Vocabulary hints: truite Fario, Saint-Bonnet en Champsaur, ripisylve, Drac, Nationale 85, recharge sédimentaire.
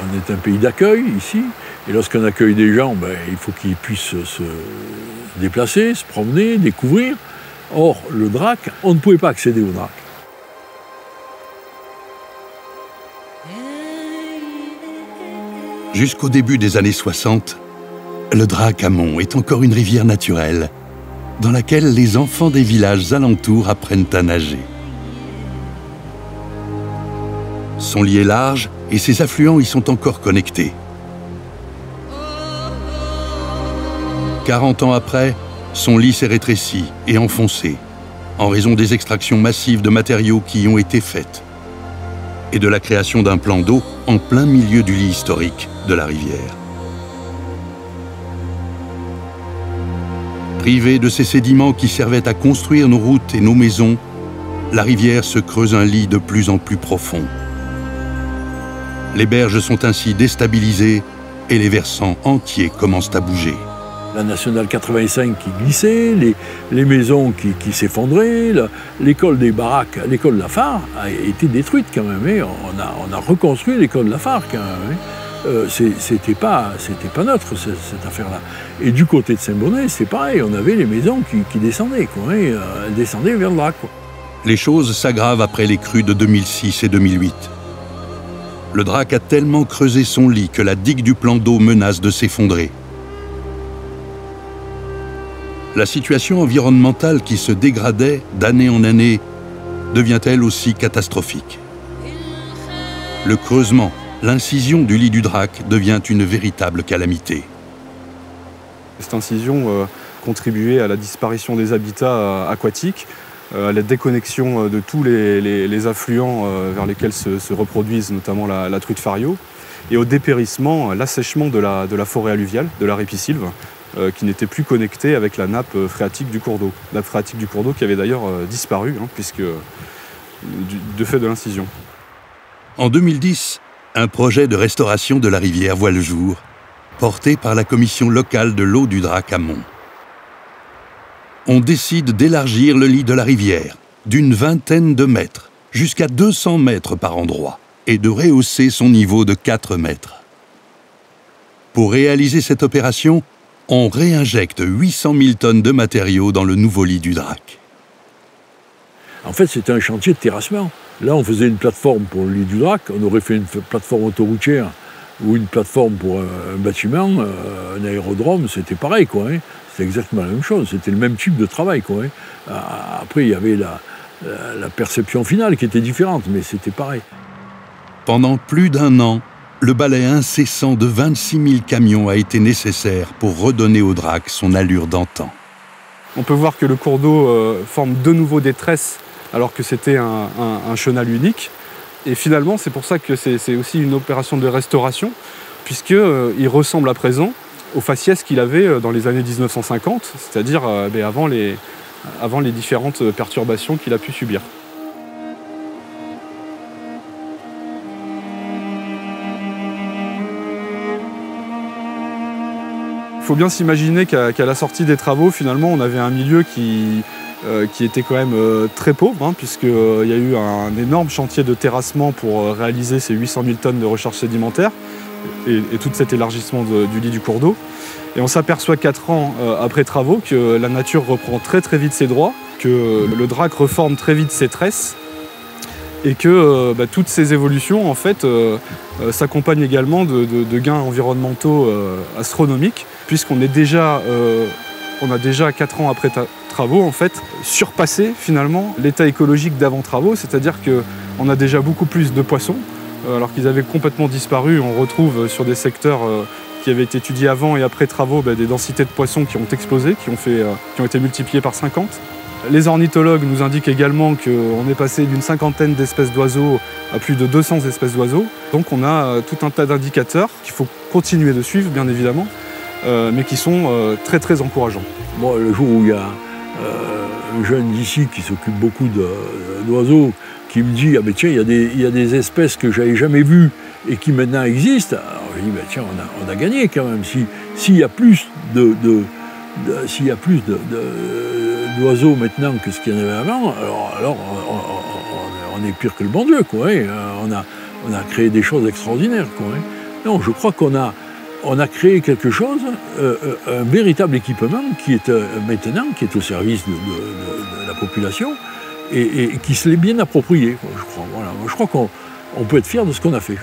On est un pays d'accueil ici, et lorsqu'on accueille des gens, ben, il faut qu'ils puissent se déplacer, se promener, découvrir. Or, le Drac, on ne pouvait pas accéder au Drac. Jusqu'au début des années 60, le Drac à Mont est encore une rivière naturelle, dans laquelle les enfants des villages alentours apprennent à nager. Son lit est large et ses affluents y sont encore connectés. 40 ans après, son lit s'est rétréci et enfoncé, en raison des extractions massives de matériaux qui y ont été faites, et de la création d'un plan d'eau en plein milieu du lit historique de la rivière. Privée de ces sédiments qui servaient à construire nos routes et nos maisons, la rivière se creuse un lit de plus en plus profond. Les berges sont ainsi déstabilisées et les versants entiers commencent à bouger. La Nationale 85 qui glissait, les maisons qui s'effondraient, l'école des baraques, l'école Lafarc a été détruite quand même. Hein. On a reconstruit l'école Lafarc quand même. Hein. C'était pas neutre, cette affaire-là. Et du côté de Saint-Bonnet, c'est pareil, on avait les maisons qui descendaient, quoi, hein, elles descendaient vers le Drac. Les choses s'aggravent après les crues de 2006 et 2008. Le Drac a tellement creusé son lit que la digue du plan d'eau menace de s'effondrer. La situation environnementale qui se dégradait d'année en année devient elle aussi catastrophique. Le creusement, l'incision du lit du Drac devient une véritable calamité. Cette incision contribuait à la disparition des habitats aquatiques, à la déconnexion de tous les affluents vers lesquels se reproduisent notamment la truite Fario, et au dépérissement, l'assèchement de la forêt alluviale, de la ripisylve, qui n'était plus connectée avec la nappe phréatique du cours d'eau. La nappe phréatique du cours d'eau qui avait d'ailleurs disparu, hein, puisque de fait de l'incision. En 2010, un projet de restauration de la rivière voit le jour, porté par la commission locale de l'eau du Drac à Mont. On décide d'élargir le lit de la rivière d'une 20aine de mètres jusqu'à 200 mètres par endroit et de rehausser son niveau de 4 mètres. Pour réaliser cette opération, on réinjecte 800 000 tonnes de matériaux dans le nouveau lit du Drac. En fait, c'était un chantier de terrassement. Là, on faisait une plateforme pour le lit du Drac, on aurait fait une plateforme autoroutière ou une plateforme pour un bâtiment, un aérodrome, c'était pareil, quoi. Hein. C'était exactement la même chose, c'était le même type de travail, quoi. Hein. Après, il y avait la perception finale qui était différente, mais c'était pareil. Pendant plus d'un an, le balai incessant de 26 000 camions a été nécessaire pour redonner au Drac son allure d'antan. On peut voir que le cours d'eau forme de nouveau des tresses, alors que c'était un chenal unique. Et finalement, c'est pour ça que c'est aussi une opération de restauration, puisqu'il ressemble à présent aux faciès qu'il avait dans les années 1950, c'est-à-dire avant les différentes perturbations qu'il a pu subir. Il faut bien s'imaginer qu'à la sortie des travaux, finalement, on avait un milieu qui était quand même très pauvre, hein, puisqu'il y a eu un énorme chantier de terrassement pour réaliser ces 800 000 tonnes de recharge sédimentaire et tout cet élargissement du lit du cours d'eau. Et on s'aperçoit 4 ans après travaux que la nature reprend très très vite ses droits, que le Drac reforme très vite ses tresses, et que toutes ces évolutions en fait, s'accompagnent également de gains environnementaux astronomiques, puisqu'on est déjà, on a déjà 4 ans après travaux en fait, surpassé finalement l'état écologique d'avant travaux, c'est-à-dire qu'on a déjà beaucoup plus de poissons, alors qu'ils avaient complètement disparu. On retrouve sur des secteurs qui avaient été étudiés avant et après travaux des densités de poissons qui ont explosé, qui ont été multipliées par 50. Les ornithologues nous indiquent également qu'on est passé d'une 50aine d'espèces d'oiseaux à plus de 200 espèces d'oiseaux. Donc on a tout un tas d'indicateurs qu'il faut continuer de suivre, bien évidemment, mais qui sont très très encourageants. Bon, le jour où il y a un jeune d'ici qui s'occupe beaucoup d'oiseaux, qui me dit « Ah ben tiens, il y a des espèces que j'avais jamais vues et qui maintenant existent », alors je dis bah, « Tiens, on a gagné quand même, s'il y a plus d'oiseaux maintenant que ce qu'il y en avait avant, alors on est pire que le bon Dieu, quoi. Hein. On a créé des choses extraordinaires, quoi. Hein. Non, je crois qu'on a créé quelque chose, un véritable équipement qui est maintenant, qui est au service de la population et qui se l'est bien approprié, quoi, je crois. Voilà. Je crois qu'on peut être fier de ce qu'on a fait.